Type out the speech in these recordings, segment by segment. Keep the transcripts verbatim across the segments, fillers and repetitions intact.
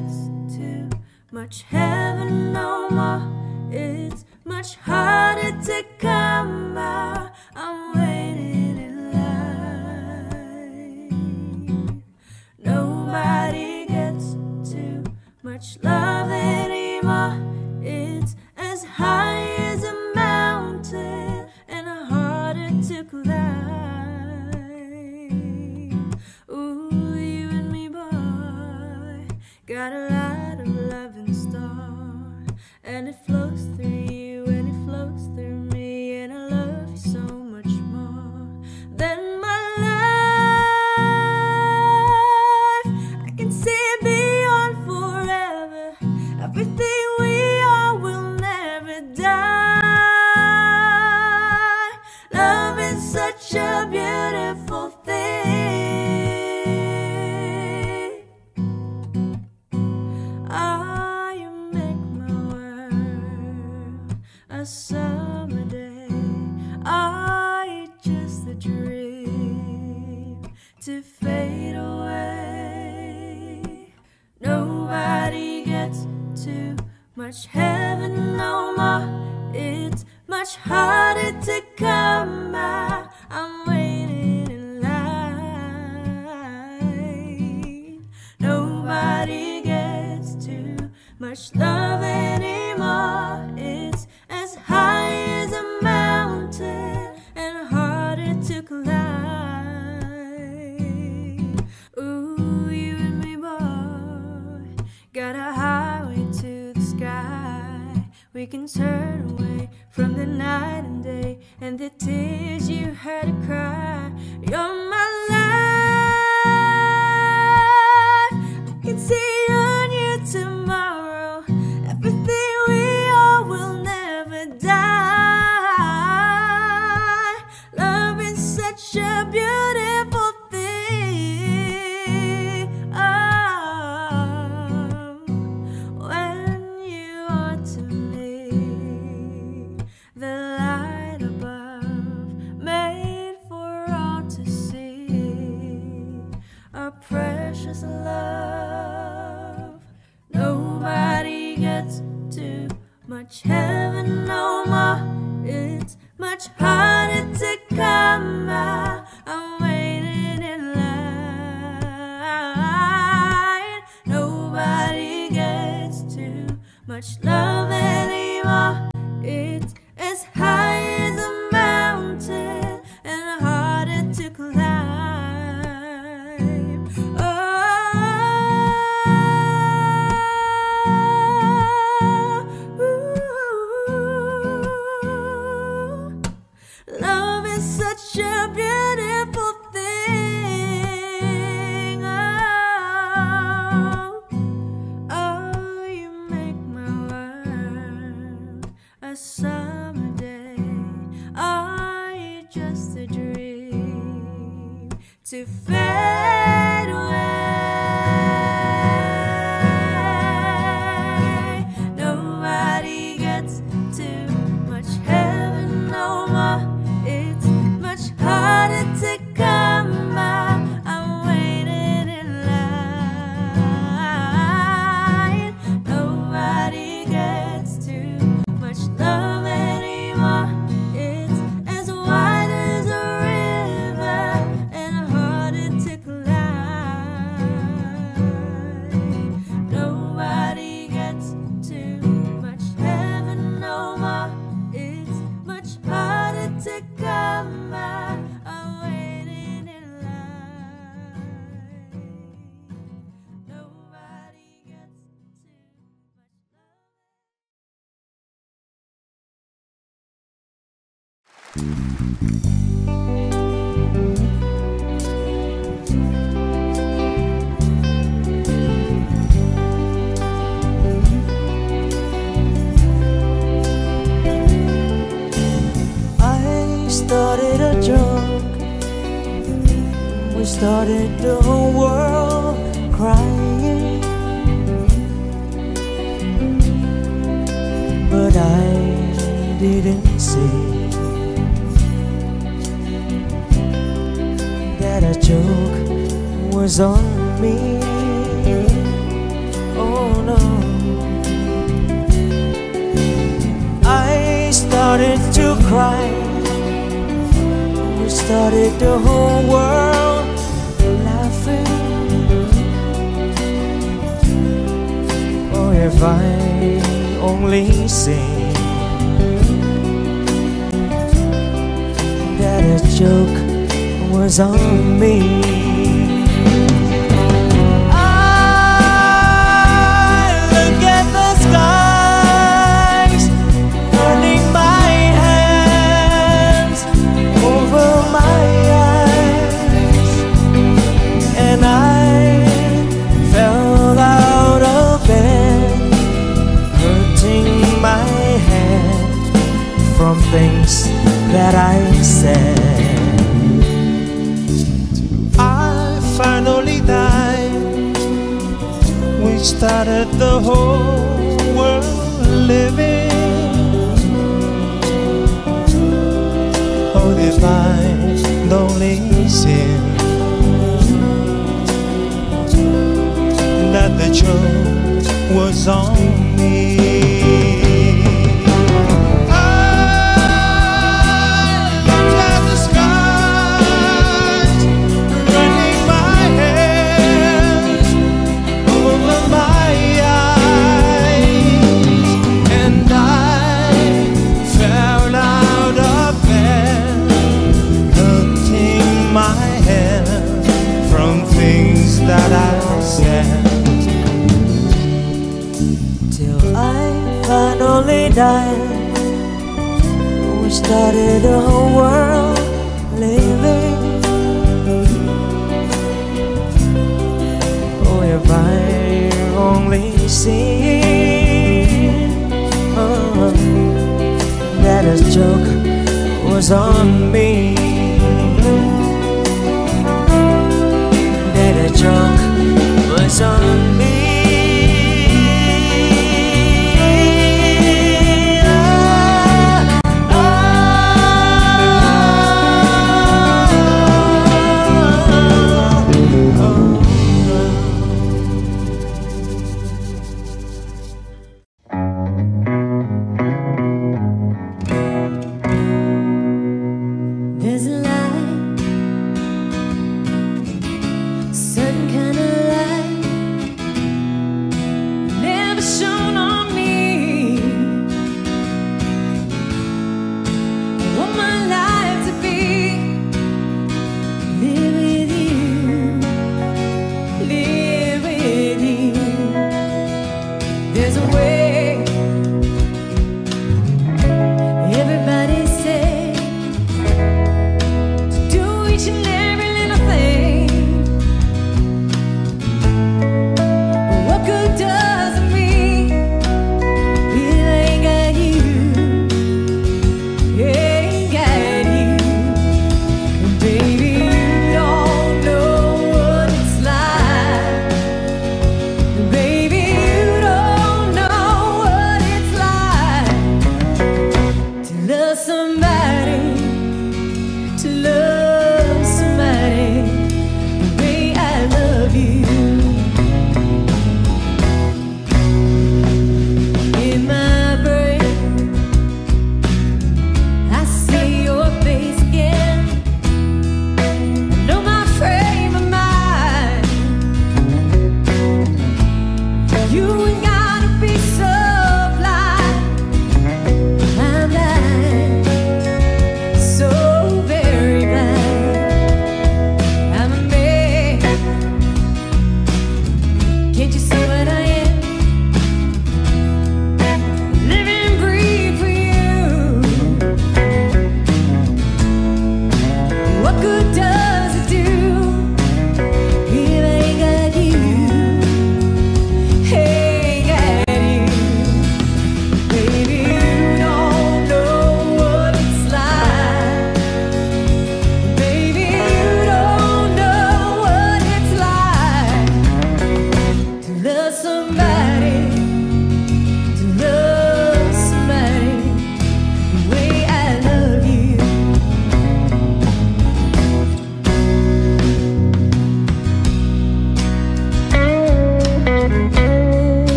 that's too much heaven no more. It's much harder to come by. I'm waiting in line. Nobody gets too much love anymore. It's as high as a mountain and harder to climb. Ooh, you and me, boy, got a lot of love in store, and it flows through you and it flows through me, and I love you so much more than my life. I can see it beyond forever. Everything we are will never die. Love is such a beautiful thing. Ah, you make my world a summer day. Ah, you're just a dream to fade away. Nobody gets too much heaven no more. It's much harder to come by. I'm waiting in line. Nobody gets too much love anymore. It's as high as a mountain and harder to climb. Ooh, you and me, boy, got a highway to the sky. We can turn away from the night and day and the tears you had to cry. You're my life. I can see on you tomorrow. Everything we are will never die. Love is such a beautiful thing. Oh, when you are to me, the light above, made for all to see, our precious love. Nobody gets too much heaven no more. It's much harder to come by. I'm waiting in line. Nobody gets too much love anymore. It's as high as a mountain and harder to climb. Oh, ooh. Love is such a beautiful thing. Oh, oh, you make my world a summer day. Are you just a dream to fade away? Nobody gets too much heaven no more. It's much harder to come by. I'm waiting in line. Nobody gets too much love anymore. It's as wide as a river and harder to climb. Nobody gets too much heaven no more. It's much harder to come by. I'm waiting in line. Nobody gets too much love. I started a joke. We started the whole world crying, but I didn't see that a joke was on me. Oh, started to cry. You started the whole world laughing. Oh, if I only see that a joke was on me. From things that I said, I finally died. We started the whole world living. Oh, divine, lonely sin, that the joke was on me. That I said, till I finally died. We started a whole world living. Oh, if I only see oh, that a joke was on me. The joke was on me.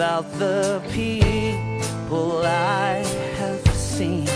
about the people I have seen.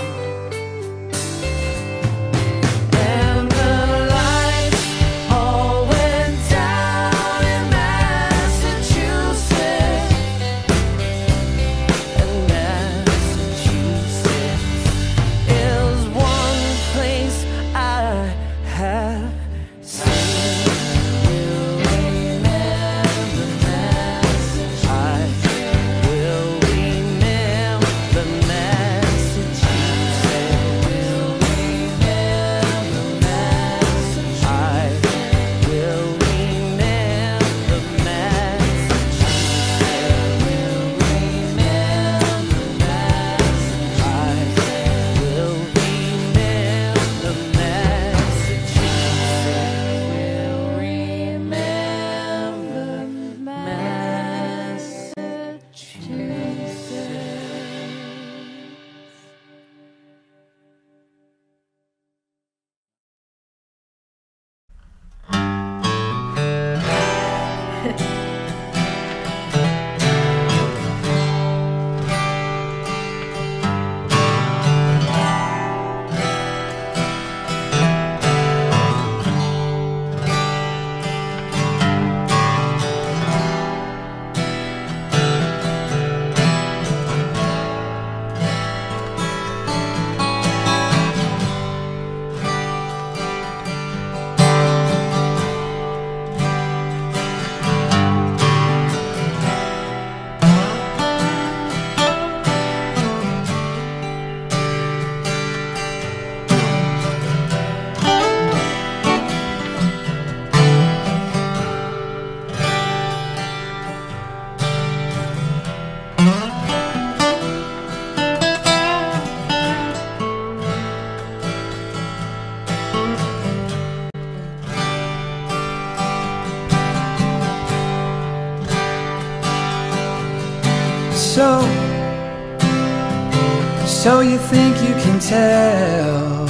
So you think you can tell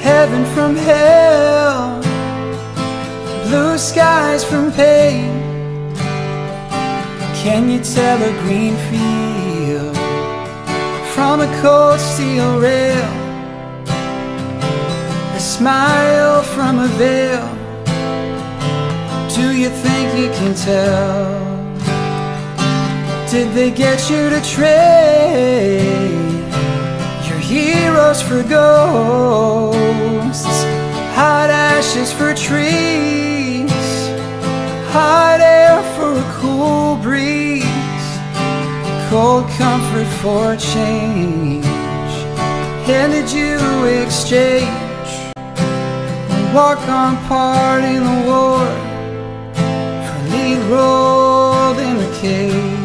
heaven from hell, blue skies from pain? Can you tell a green field from a cold steel rail, a smile from a veil? Do you think you can tell? Did they get you to trade your heroes for ghosts, hot ashes for trees, hot air for a cool breeze, cold comfort for change? And did you exchange and walk on part in the war for lead rolled in the cage?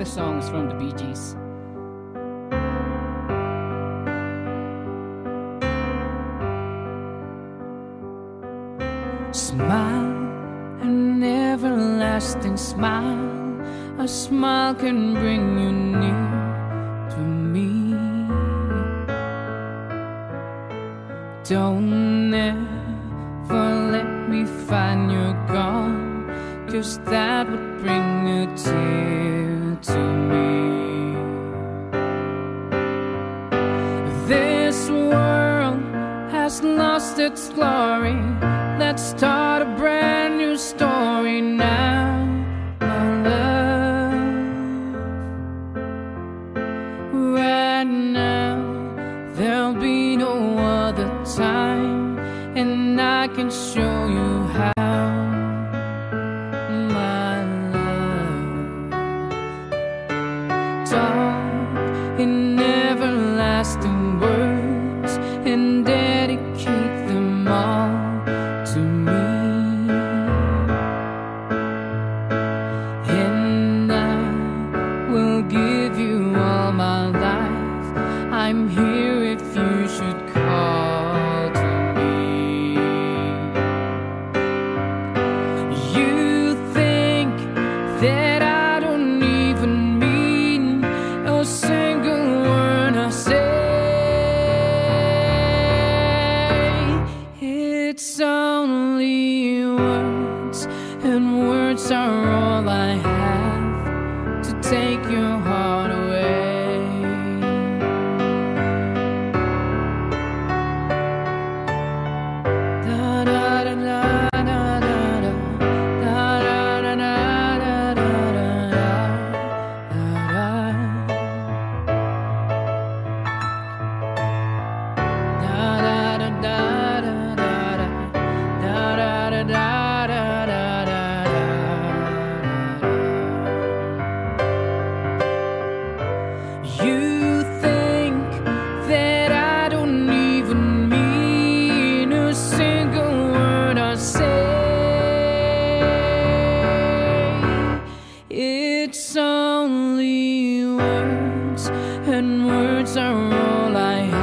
This song is from the Bee Gees. Smile, an everlasting smile. A smile can bring you near to me. Don't ever let me find you're gone, 'cause that would bring a tear to me. This world has lost its glory. Let's start a brand new story now, my love. Right now, there'll be no other time, and I can show you how, my love. Talk in everlasting words and dedicate them all to me. And I will give you all my life. I'm here if you should call to me. You think that I don't even mean a single word I say. It's only words, and words are all I have to take your heart away. Da da da da da da da da da da da da da da da da. You think that I don't even mean a single word I say. It's only words, and words are all I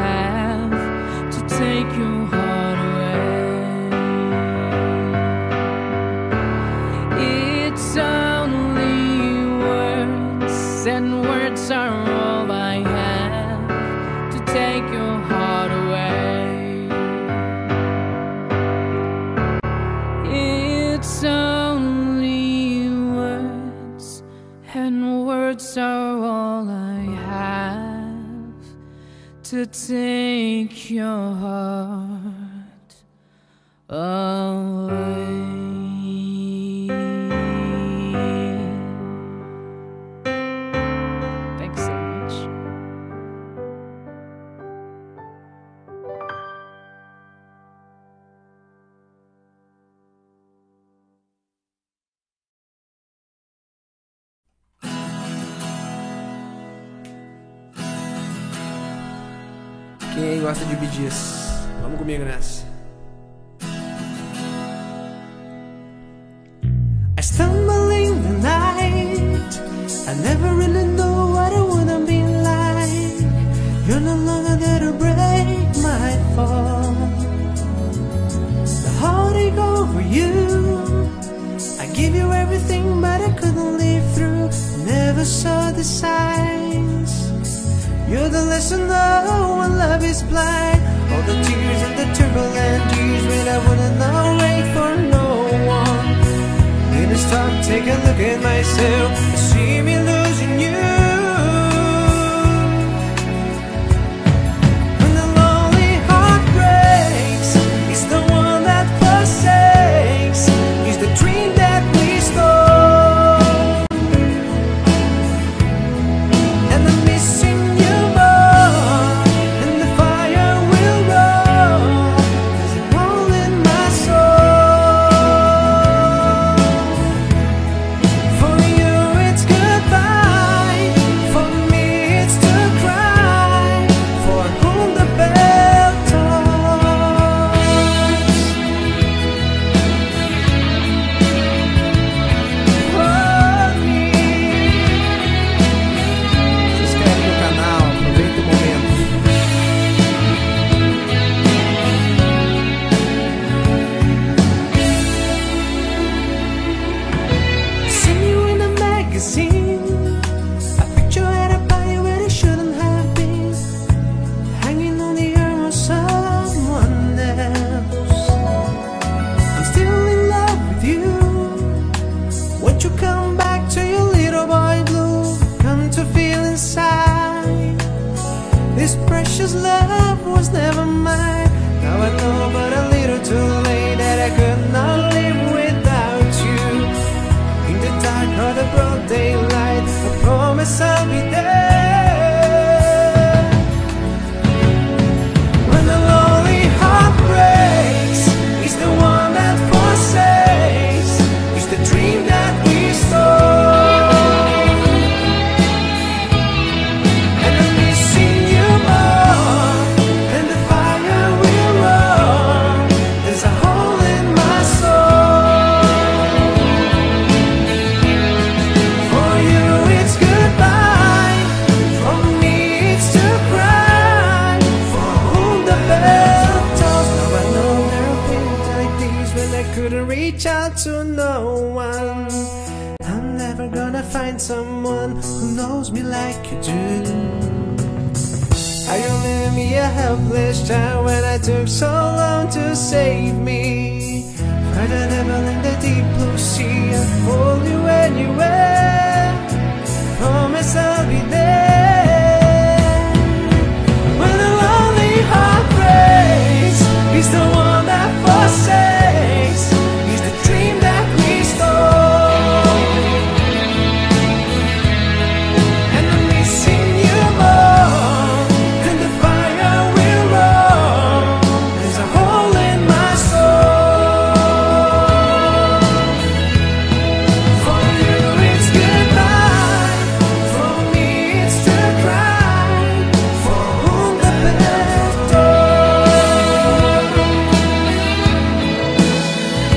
have to take your heart away. It's only words, and words are all take your heart away. It's only words, and words are all I have to take your heart away. Quem gosta de Bee Gees? Vamos comigo nessa. I stumble in the night. I never really know what I wanna be like. You're no longer there to break my fall. The heartache over you. I give you everything, but I couldn't live through. Never saw the signs. You're the lesson though when love is blind. All the tears and the turbulent years when I wouldn't now wait for no one. Need to stop, take a look at myself. You see me losing you. When the lonely heart breaks, it's the one that forsakes. It's the dream that we stole, and the missing goodbye. Won't you come back to your little boy blue? Come to feel inside this precious love was never mine. Now I know but a little too late that I could not live without you. In the dark or the broad daylight, I promise I'll be there. When the lonely heart breaks, it's the one that forsakes, it's the dream that we stole. To no one, I'm never gonna find someone who knows me like you do. I remember me a helpless child when I took so long to save me. Find a devil in the deep blue sea, I'll hold you anywhere. Promise I'll be there. When the lonely heart breaks, it's the one that forsakes. Dream that we stole, and I'm missing you more than the fire will roar. There's a hole in my soul. For you it's goodbye, for me it's to cry, for whom the bell tolls. Make on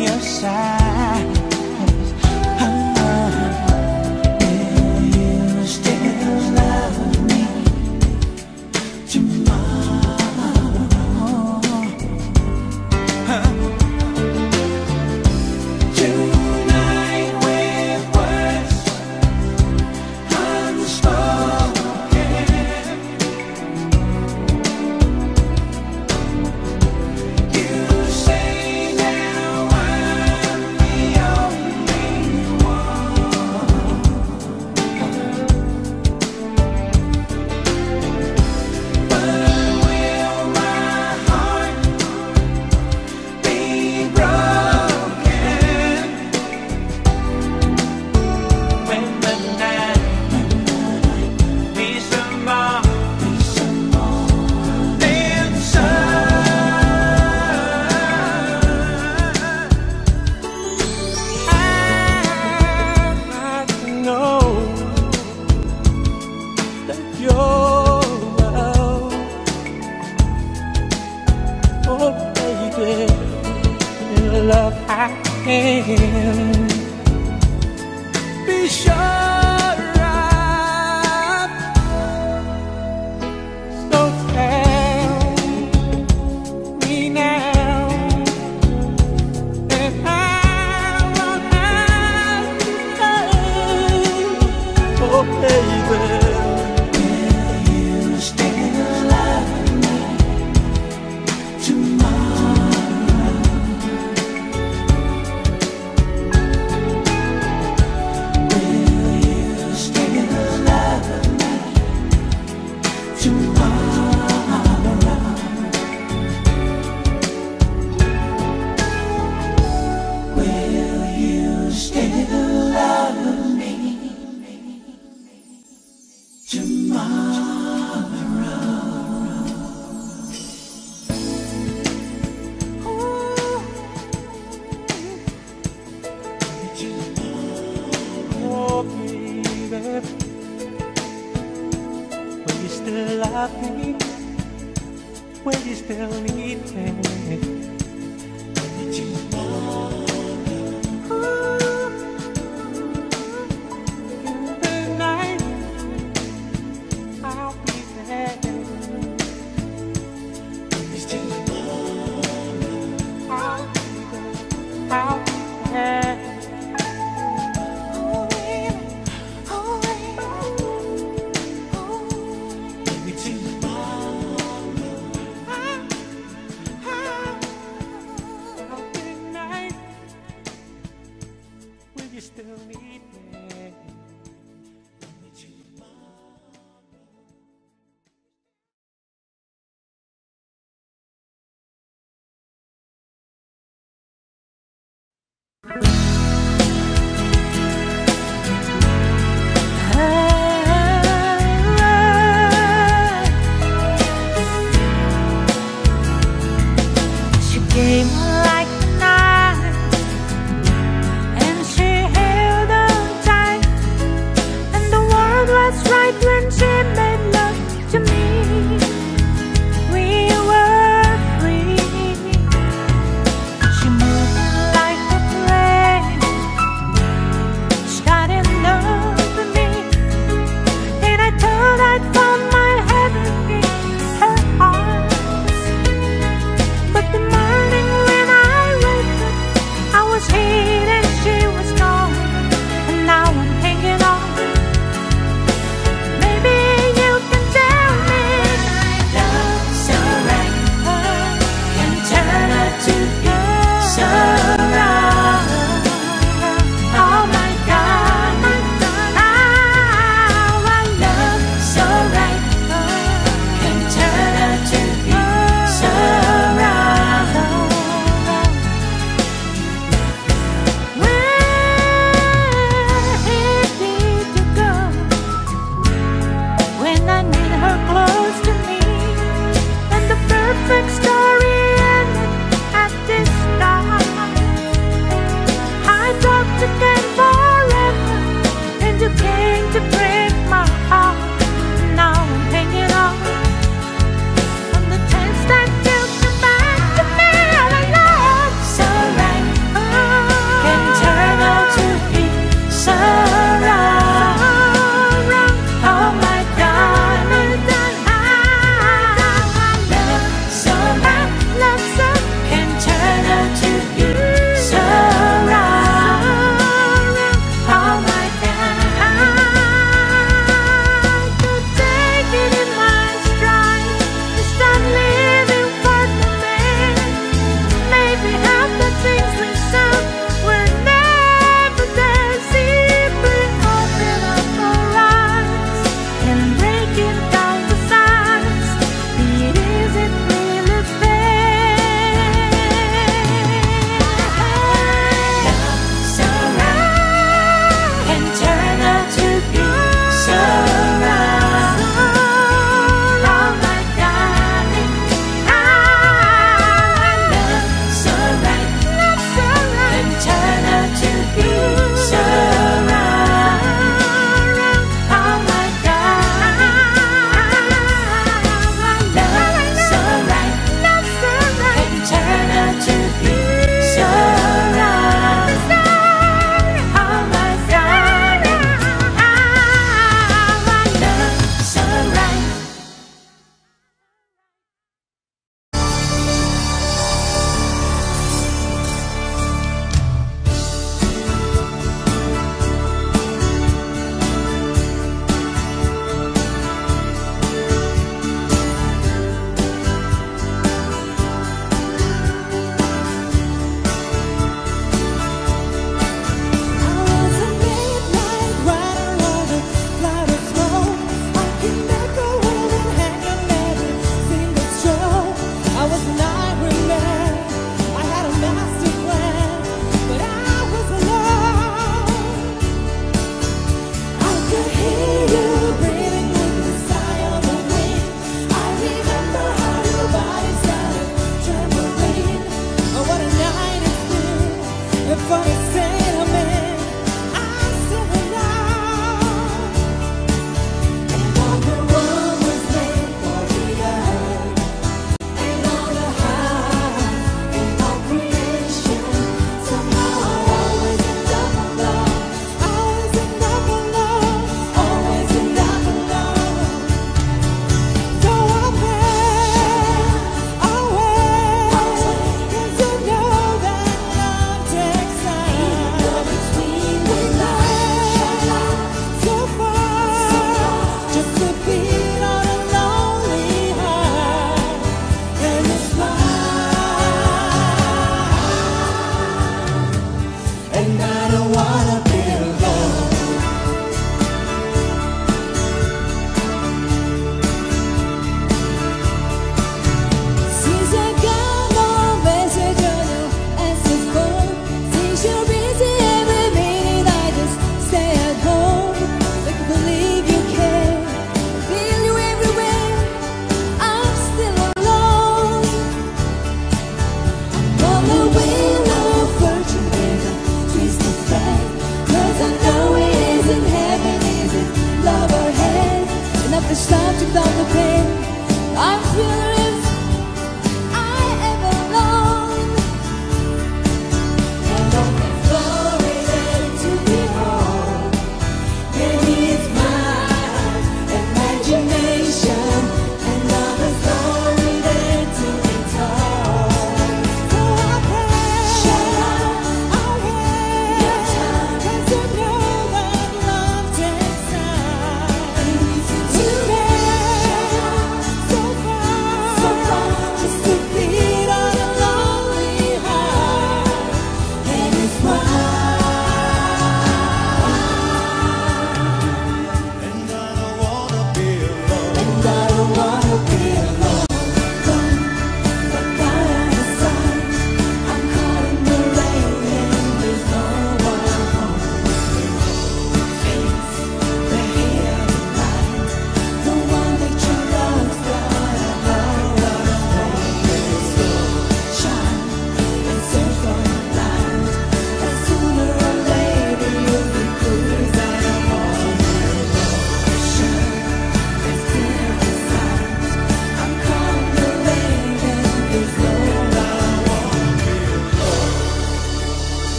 your side. can be sure I'm so proud me now, and I will have to go. Oh baby, will you stay alive with me tomorrow? Play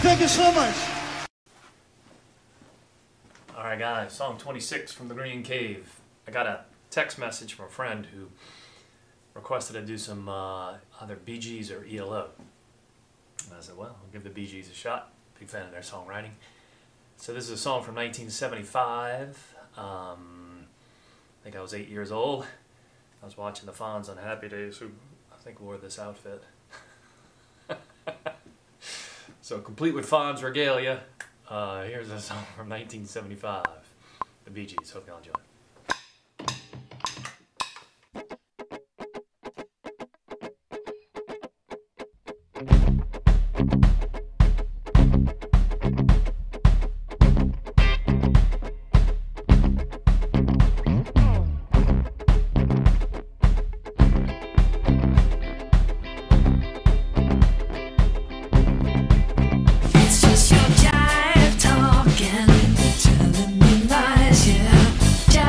Thank you so much. All right, guys, song twenty-six from the Green Cave. I got a text message from a friend who requested I do some uh, either Bee Gees or E L O. And I said, well, I'll give the Bee Gees a shot. Big fan of their songwriting. So this is a song from nineteen seventy-five. Um, I think I was eight years old. I was watching the Fonz on Happy Days, who I think wore this outfit. So, complete with Fonz regalia, uh, here's a song from nineteen seventy-five, the Bee Gees. Hope y'all enjoy. Your jive talking, telling me lies, yeah.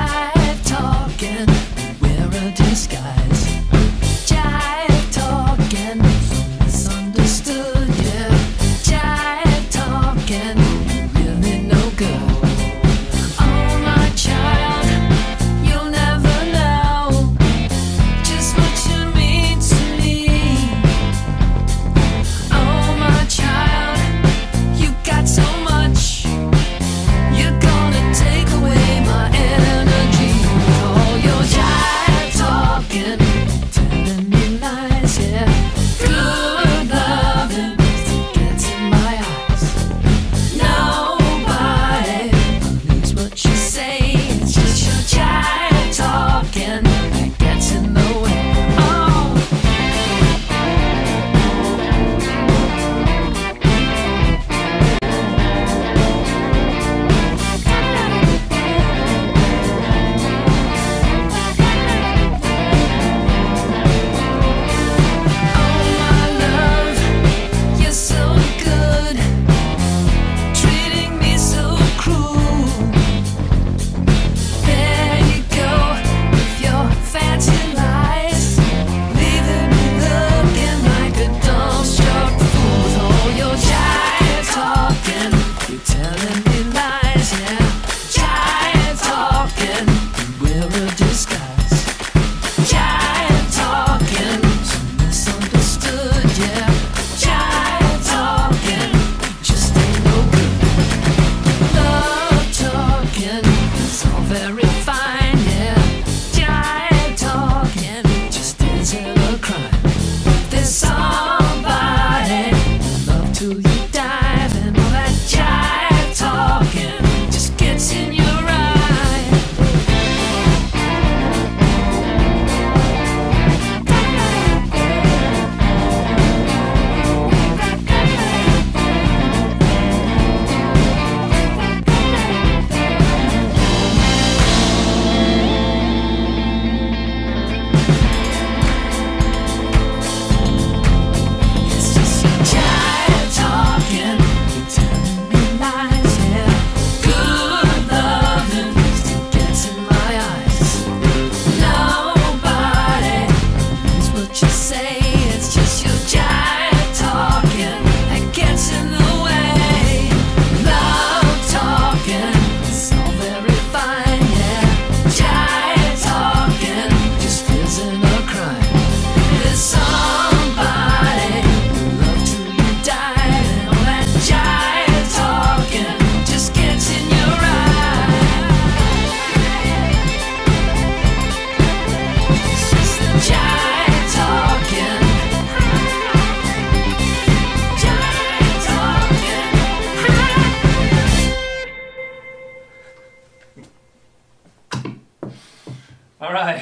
All right.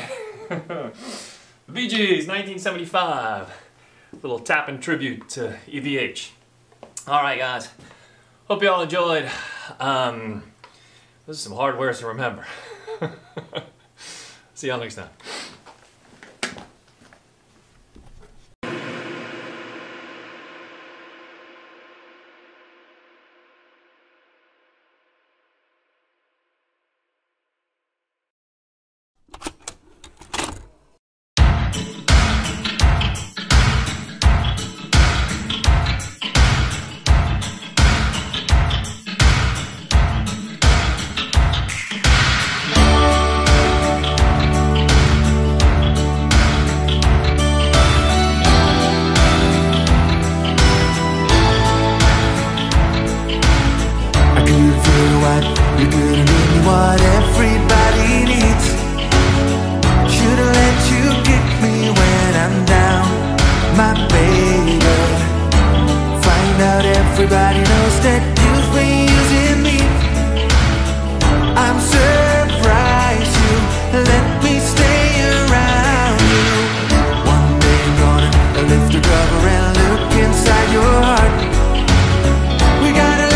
The Bee Gees, nineteen seventy-five. Little tap and tribute to E V H. All right, guys. Hope you all enjoyed. Um, this is some hard words to remember. See y'all next time. You're gonna give me what everybody needs. Should've let you get me when I'm down, my baby. Find out everybody knows that you've been using me. I'm surprised you let me stay around you. One day I'm gonna lift the cover and look inside your heart. We gotta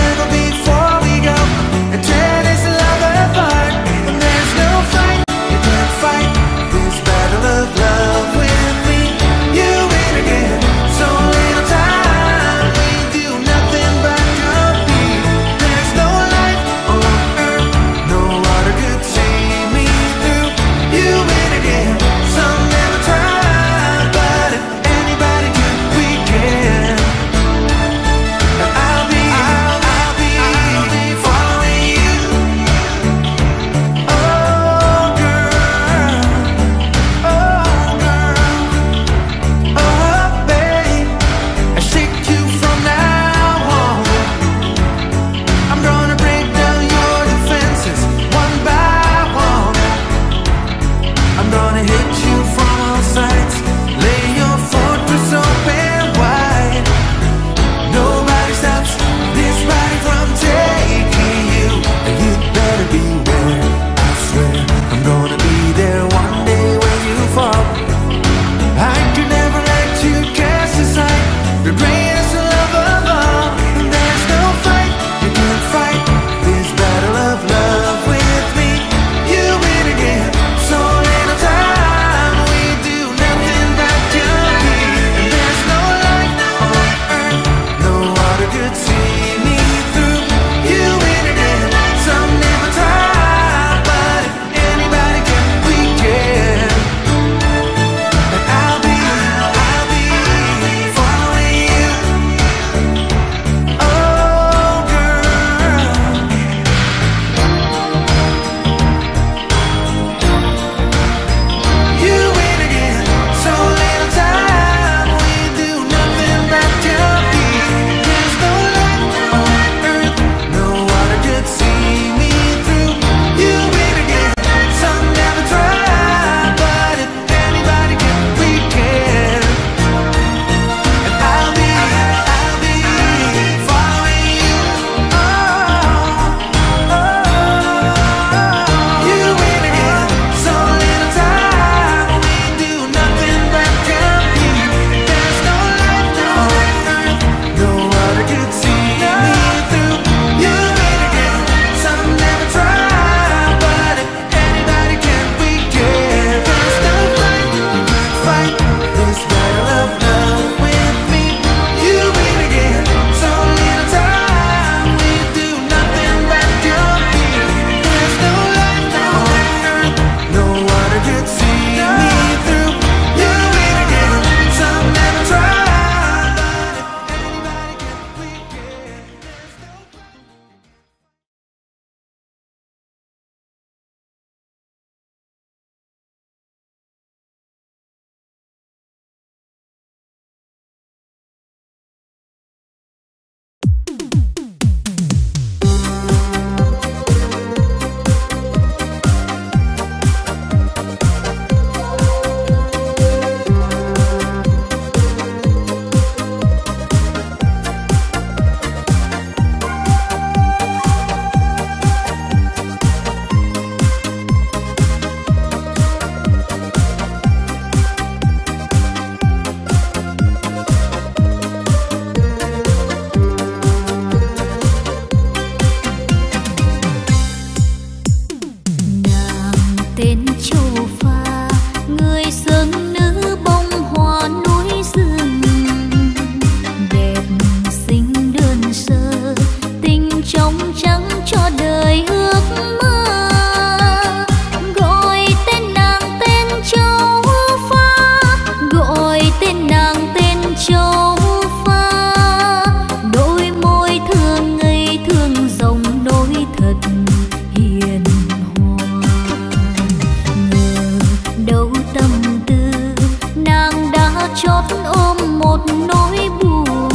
chót ôm một nỗi buồn.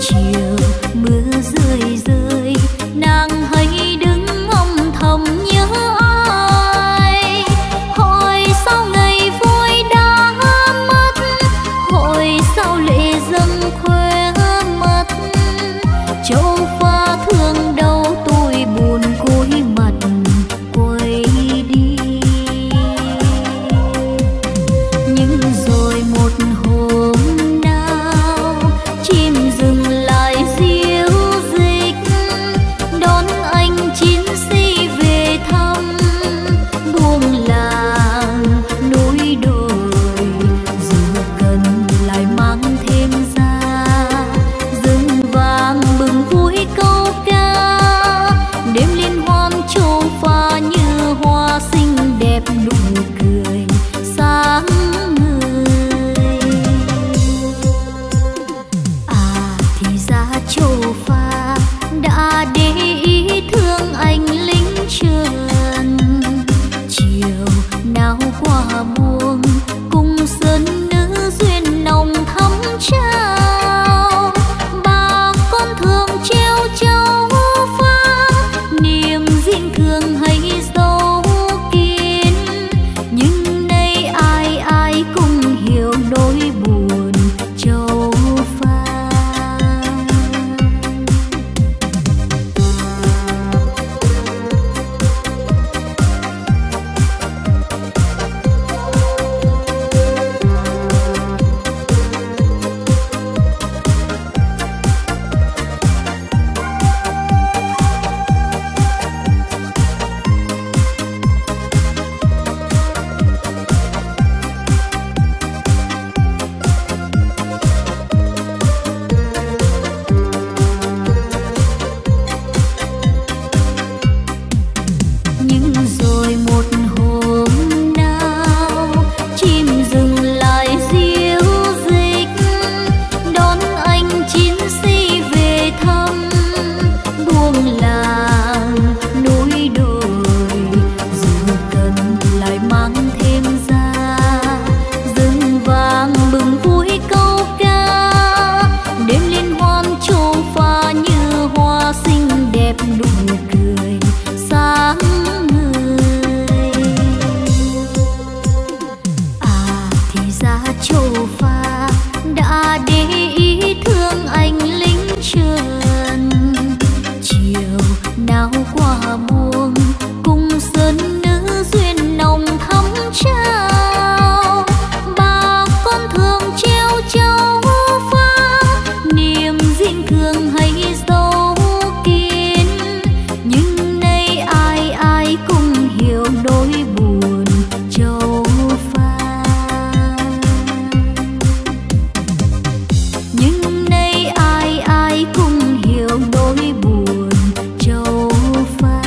Chiều mưa rơi rơi nàng hãy đứng âm thầm nhớ ai. Hồi sau ngày vui đã mất, hồi sau lệ dâng khóe mắt. Châu pha thương đau tôi buồn cúi mặt quay đi. Nhưng rồi một hôm nào chim dừng lại diêu dịch, đón anh chiến sĩ về thăm. Buông làng núi đồi dù cần lại mang thêm ra rừng vàng bừng vui câu ca. Đêm liên hoan châu pha như hoa xinh đẹp nụ cười sáng người. À thì ra châu pha đã để ý thương anh lính trần. Chiều nào qua buông cùng sơn nữ duyên nồng thắm trao. Bà con thường treo châu pha niềm riêng thường hay dấu kín. Nhưng nay ai ai cũng hiểu nỗi buồn châu pha. Nhưng rồi một hôm nào chim dừng lại diêu dịch, đón anh chiến sĩ về thăm. Buông làng núi đồi dù cần lại mang thêm ra rừng vàng bừng vui câu ca. Đêm liên hoan châu pha như hoa xinh đẹp nụ cười sáng người. À thì ra châu pha đã để ý thương anh lính trần. Chiều nào qua buông cùng sơn nữ duyên nồng thắm trao. Bà con thường treo châu pha niềm riêng thường hay dấu kín. Nhưng nay ai ai cũng hiểu nỗi buồn châu pha. Nhưng nay ai ai cũng hiểu nỗi buồn châu pha.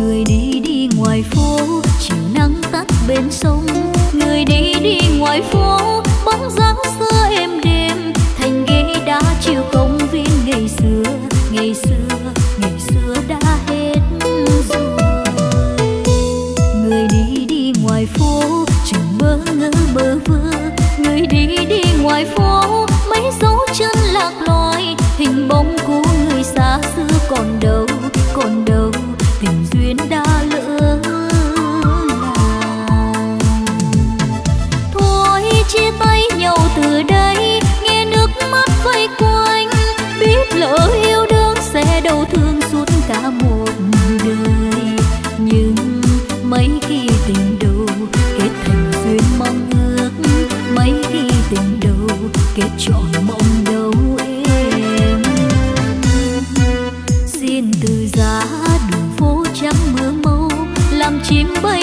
Người đi đi ngoài phố, chiều nắng tắt bên sông. Người đi đi ngoài phố, bóng dáng xưa êm đềm. Thành ghế đá chiều công viên ngày xưa, ngày xưa, ngày xưa đã hết rồi. Người đi đi ngoài phố, chẳng bỡ ngỡ bơ vơ. Người đi đi ngoài phố, mấy dấu chân lạc loài. Hình bóng của người xa xưa còn đâu, còn đâu. Tình duyên đã lỡ làng. Thôi chia tay nhau từ đây, nghe nước mắt vây quanh. Biết lỡ yêu đương sẽ đau thương suốt cả một đời. Nhưng mấy khi tình đầu kết thành duyên mong ước, mấy khi tình đầu kết trọn mong đâu em. Xin từ giá đường phố trắng mưa màu làm chim bay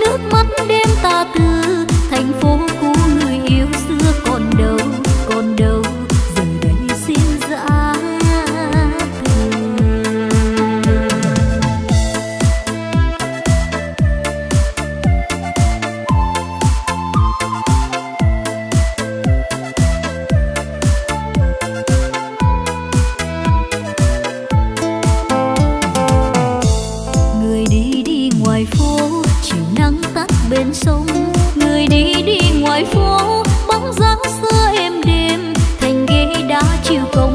Nước mắt đêm ta từ thành phố cũ người yêu xưa còn đâu, còn đâu. Giờ đây xin giã từ. chiều cô